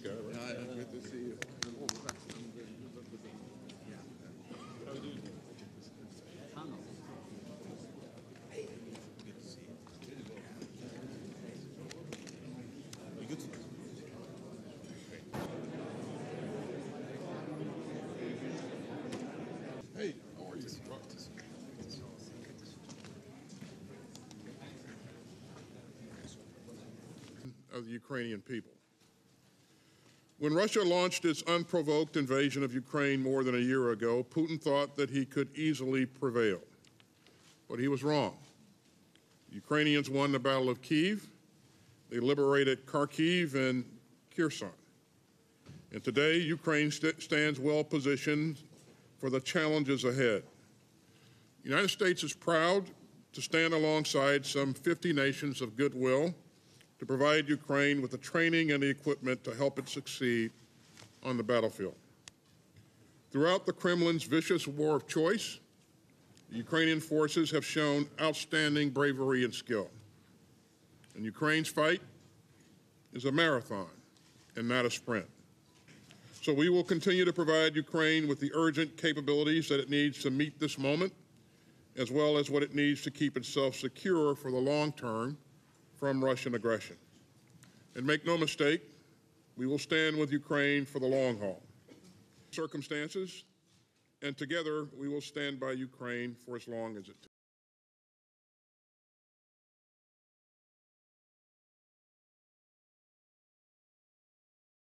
this guy, right? Yeah, good to see you. How do you do? Hey, how are you? Of the Ukrainian people. When Russia launched its unprovoked invasion of Ukraine more than a year ago, Putin thought that he could easily prevail. But he was wrong. The Ukrainians won the Battle of Kyiv. They liberated Kharkiv and Kherson. And today, Ukraine stands well positioned for the challenges ahead. The United States is proud to stand alongside some 50 nations of goodwill to provide Ukraine with the training and the equipment to help it succeed on the battlefield. Throughout the Kremlin's vicious war of choice, the Ukrainian forces have shown outstanding bravery and skill. And Ukraine's fight is a marathon and not a sprint. So we will continue to provide Ukraine with the urgent capabilities that it needs to meet this moment, as well as what it needs to keep itself secure for the long term from Russian aggression. And make no mistake, we will stand with Ukraine for the long haul. Circumstances, and together we will stand by Ukraine for as long as it takes.